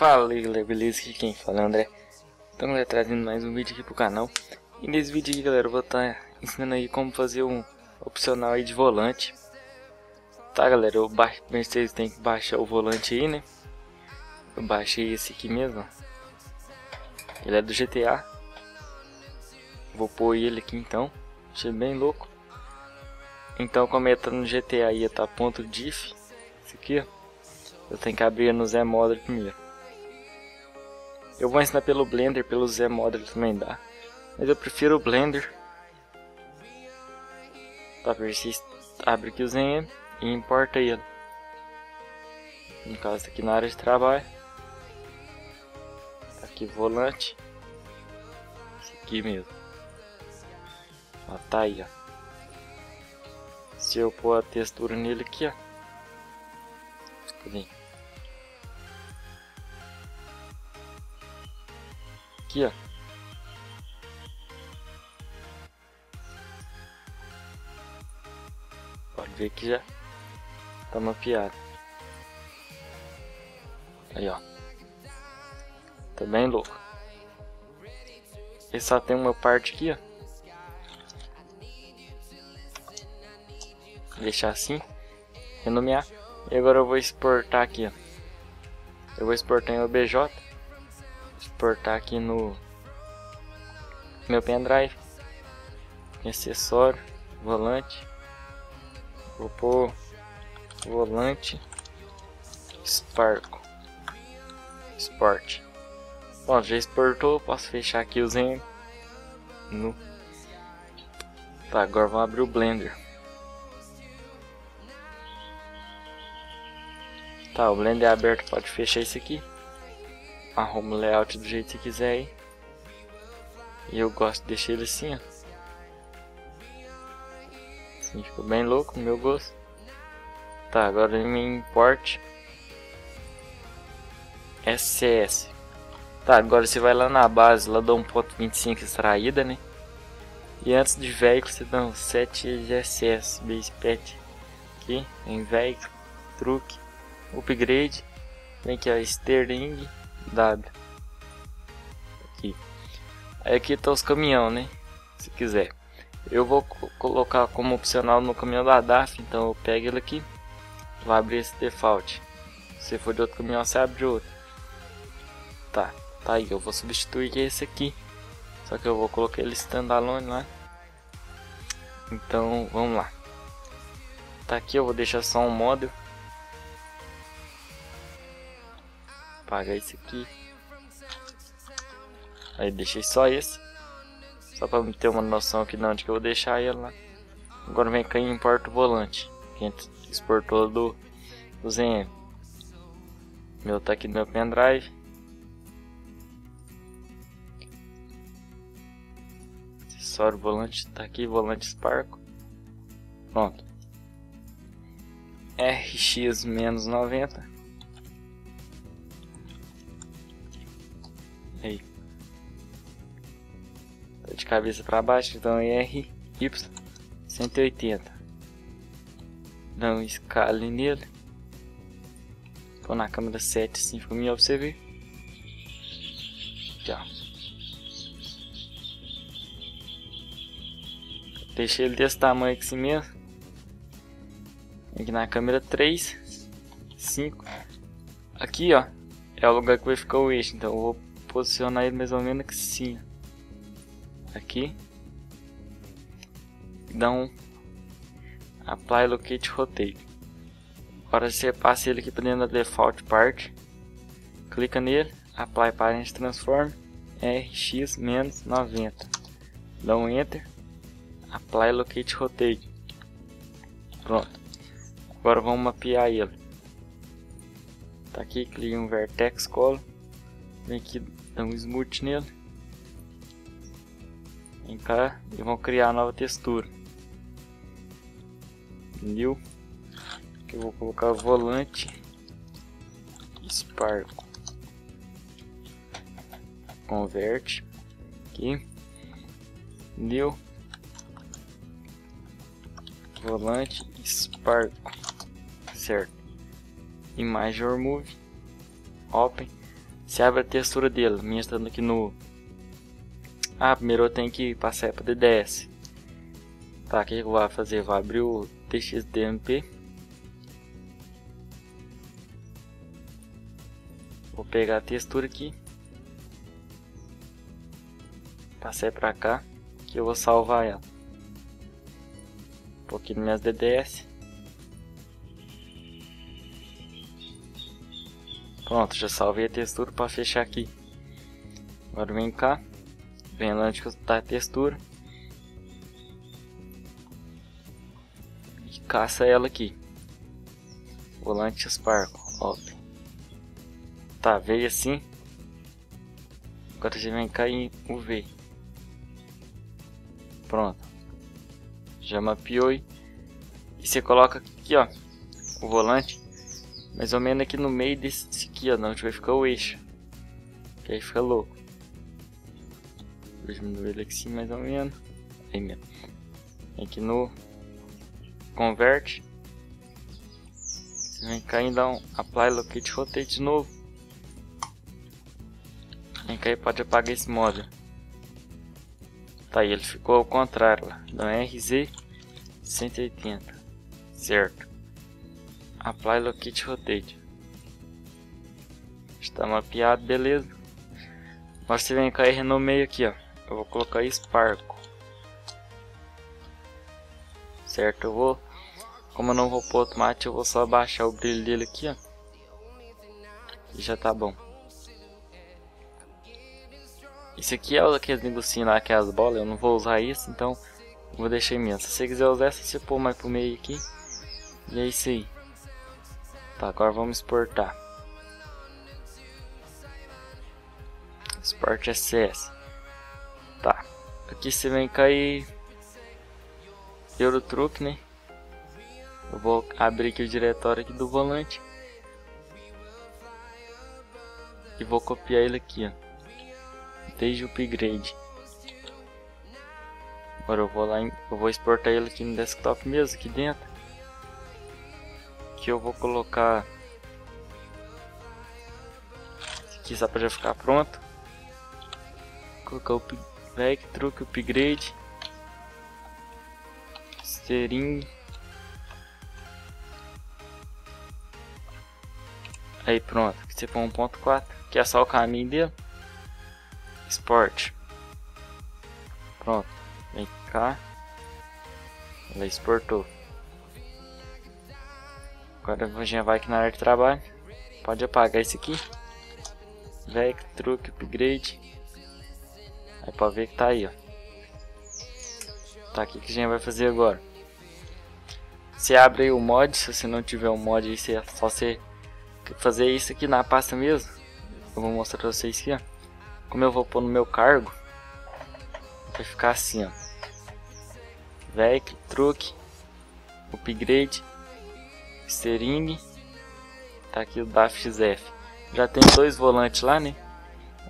Fala aí galera, beleza? Aqui quem fala é o André. Então galera, trazendo mais um vídeo aqui pro canal. E nesse vídeo aqui galera, eu vou estar ensinando aí como fazer um opcional aí de volante. Tá galera, eu pensei que tem que baixar o volante aí, né? Eu baixei esse aqui mesmo. Ele é do GTA. Vou pôr ele aqui então. Achei bem louco. Então como eu tô no GTA aí, tá .diff. Esse aqui, ó. Eu tenho que abrir no ZModeler primeiro. Eu vou ensinar pelo Blender, pelo ZModeler também dá. Mas eu prefiro o Blender. Tá, abre aqui o Zen e importa ele. No caso, tá aqui na área de trabalho. Tá aqui volante. Esse aqui mesmo. Ó, tá aí, ó. Se eu pôr a textura nele aqui, ó. Cadê? Aqui, ó. Pode ver que já tá mapeado. Aí, ó. Tá bem louco. E só tem uma parte aqui, ó. Vou deixar assim. Renomear. E agora eu vou exportar aqui, ó. Eu vou exportar em OBJ. Exportar aqui no meu pendrive, acessório, volante, vou pôr volante Sparco Sport. Bom, já exportou, posso fechar aqui o Zen. No. Tá, agora vou abrir o Blender. Tá, o Blender é aberto, pode fechar isso aqui. Arruma o layout do jeito que quiser aí. E eu gosto de deixar ele assim, ó. Assim ficou bem louco, no meu gosto. Tá, agora ele me importe SCS. Tá, agora você vai lá na base, lá dá 1.25 extraída, né? E antes de veículo você dá um 7 SCS, base pet. Aqui, em veículo, truque, upgrade. Vem aqui, ó, steering W. Aqui. Aí aqui tá os caminhão, né? Se quiser. Eu vou colocar como opcional no caminhão da DAF. Então eu pego ele aqui. Vou abrir esse default. Se for de outro caminhão, você abre de outro. Tá. Tá aí. Eu vou substituir esse aqui. Só que eu vou colocar ele standalone lá. Então vamos lá. Tá aqui. Eu vou deixar só um model. Apagar esse aqui. Aí deixei só esse. Só pra ter uma noção aqui de onde que eu vou deixar ele lá. Agora vem cá e importa o volante. Que a gente exportou do ZM. Meu tá aqui no meu pendrive. Acessório volante. Tá aqui, volante Sparco. Pronto. RX-90. Aí. Tô de cabeça para baixo, então é RY 180. Dá um escale nele. Põe na câmera 7, assim ficou melhor pra você ver. Tchau. Deixei ele desse tamanho aqui assim mesmo. Aqui na câmera 3 5. Aqui, ó, é o lugar que vai ficar o eixo, então eu vou posicionar ele mais ou menos assim, aqui, dá um apply locate rotate. Agora você passa ele aqui para dentro da default part, clica nele, apply parent transform RX-90, dá um enter, apply locate rotate. Pronto, agora vamos mapear ele. Tá aqui, clica em vertex color. Vem aqui, dá um smooth nele. Vem cá e vão criar a nova textura. New. Que eu vou colocar volante Sparco. Converte. Aqui. New. Volante Sparco. Certo. Image remove. Open. Você abre a textura dele. Minha está aqui no... Ah, primeiro eu tenho que passar para DDS. Tá, o que eu vou fazer? Vou abrir o TXDMP. Vou pegar a textura aqui. Passei pra cá. Que eu vou salvar ela. Um pouquinho nas minhas DDS. Pronto, já salvei a textura para fechar aqui. Agora vem cá. Vem lá onde está a textura. E caça ela aqui. Volante Sparco. Óbvio. Tá, veio assim. Agora já vem cá em UV. Pronto. Já mapeou. E você coloca aqui, ó, o volante. Mais ou menos aqui no meio desse aqui, ó. Não, onde vai ficar o eixo. Que aí fica louco. Vou diminuir ele aqui assim, mais ou menos. Aí mesmo. Aqui no Convert. Você vem cá e dá um Apply Locate Rotate de novo. Vem cá e pode apagar esse módulo. Tá, aí ele ficou ao contrário lá. Então é RZ 180. Certo. Apply Locate Rotate. Está mapeado, beleza. Agora você vem cá e renomeia aqui, ó. Eu vou colocar Sparco. Certo, eu vou... Como eu não vou pôr automático, eu vou só baixar o brilho dele aqui, ó. E já tá bom. Isso aqui é aqueles negocinhos lá que é as bolas. Eu não vou usar isso, então vou deixar imenso. Se você quiser usar essa, você pôr mais pro meio aqui. E é isso aí. Tá, agora vamos exportar. Export SS. Tá. Aqui você vem cair Eurotruck, né? Eu vou abrir aqui o diretório aqui do volante. E vou copiar ele aqui, ó. Desde o upgrade. Agora eu vou lá, eu vou exportar ele aqui no desktop mesmo, aqui dentro. Que eu vou colocar esse aqui só para já ficar pronto. Vou colocar o Vectruck, upgrade, steering. Aí pronto, aqui você põe 1.4, que é só o caminho dele. Export. Pronto, vem cá. Ela exportou. Agora a gente vai aqui na área de trabalho. Pode apagar esse aqui. Vectruck, upgrade. Aí pode ver que tá aí, ó. Tá aqui que a gente vai fazer agora. Você abre aí o mod. Se você não tiver um mod aí, é só você fazer isso aqui na pasta mesmo. Eu vou mostrar pra vocês aqui, ó. Como eu vou pôr no meu cargo, vai ficar assim, ó. Vectruck, upgrade. Steering. Tá aqui o DAF XF. Já tem dois volantes lá, né?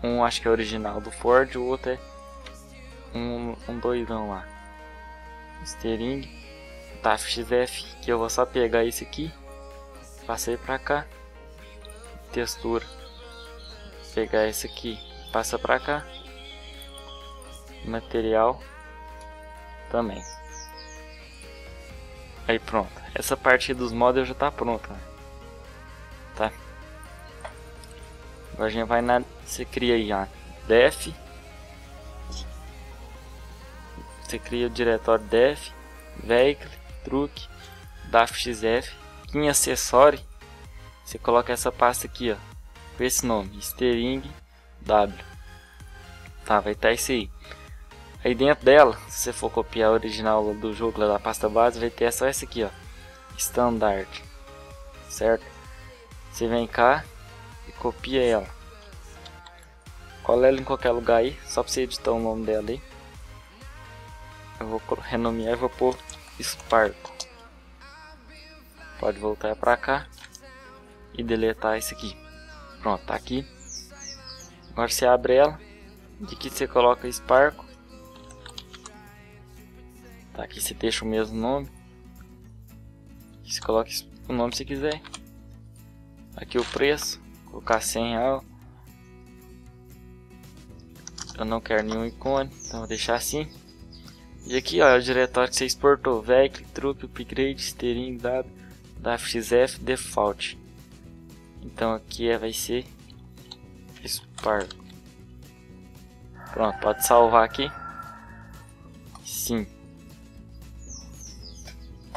Um acho que é original do Ford, o outro é um doidão lá. Steering. DAF XF, que eu vou só pegar esse aqui. Passei pra cá. Textura. Pegar esse aqui. Passa pra cá. Material. Também. Aí pronto, essa parte dos mods já tá pronta, né? Tá? Agora a gente vai na... Você cria aí a def. Você cria o diretório def, vehicle, truck, dafxf. Em acessório, você coloca essa pasta aqui, ó, com esse nome, steering w. Tá, vai estar isso aí. Aí dentro dela, se você for copiar a original do jogo, lá da pasta base, vai ter só essa aqui, ó, standard, certo? Você vem cá e copia ela. Cola ela em qualquer lugar aí, só pra você editar o nome dela aí. Eu vou renomear e vou pôr Sparco. Pode voltar pra cá e deletar isso aqui. Pronto, tá aqui. Agora você abre ela. De aqui você coloca Sparco. Aqui você deixa o mesmo nome. Aqui você coloca o nome que você quiser. Aqui o preço. Vou colocar R$100. eu não quero nenhum ícone, então vou deixar assim. E aqui, ó, é o diretório que você exportou: vehicle, truck, upgrade, steering, DAF XF, default. Então aqui vai ser Sparco. Pronto, pode salvar aqui. Sim.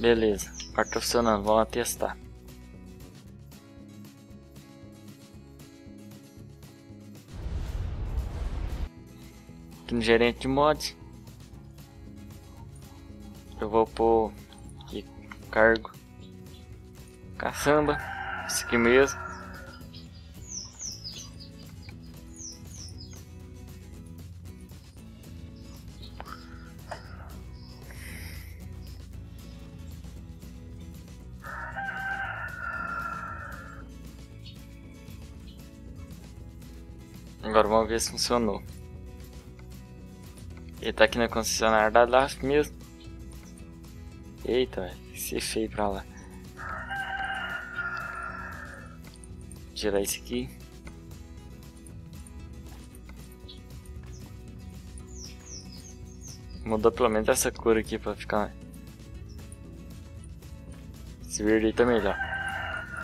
Beleza, agora tá funcionando, vamos lá testar. Aqui no gerente de mods, eu vou pôr aqui, cargo, caçamba, isso aqui mesmo. Agora vamos ver se funcionou. Ele tá aqui na concessionária da DAF mesmo. Eita, esse feio pra lá. Tirar esse aqui. Mudou pelo menos essa cor aqui pra ficar. Esse verde aí tá melhor.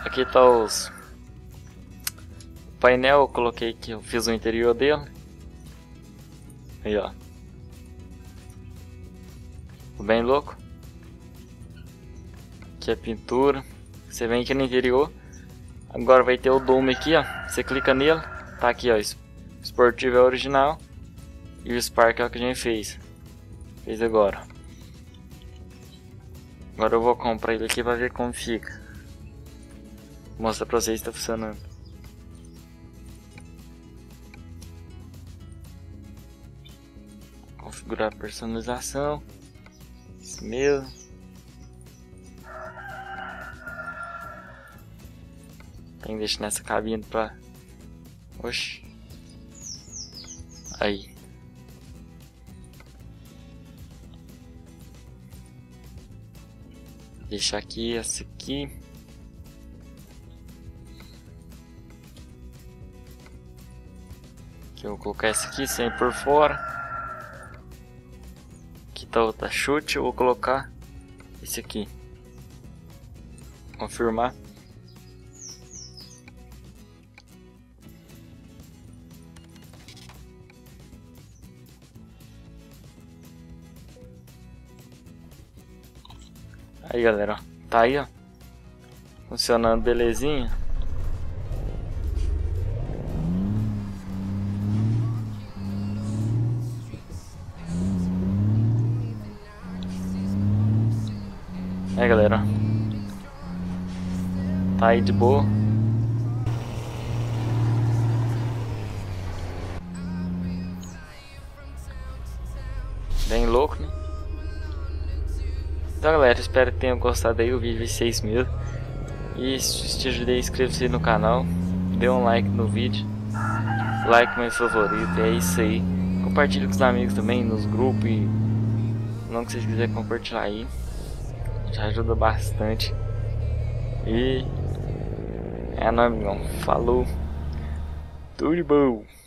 Aqui tá os... painel, eu coloquei que eu fiz o interior dele. Aí, ó. Bem louco. Aqui é a pintura. Você vem aqui no interior. Agora vai ter o dome aqui, ó. Você clica nele. Tá aqui, ó. Esportivo é original. E o Spark é o que a gente fez. Fez agora. Agora eu vou comprar ele aqui pra ver como fica. Vou mostrar pra vocês se tá funcionando. Configurar a personalização, isso mesmo. Tem que deixar nessa cabine pra... oxi. Aí. Deixar aqui, essa aqui. Aqui eu vou colocar essa aqui, sem por fora. Tá outra chute, eu vou colocar esse aqui. Confirmar. Aí, galera, ó. Tá aí, ó. Funcionando belezinha. É, galera, tá aí de boa. Bem louco, né? Então, galera, espero que tenham gostado aí o vídeo de vocês mesmo. E se te ajudei, inscreva-se no canal, dê um like no vídeo, like meu favorito, é isso aí. Compartilhe com os amigos também, nos grupos e não que vocês quiserem compartilhar aí. Já ajuda bastante. E é nóis, meu irmão. Falou. Tudo bom.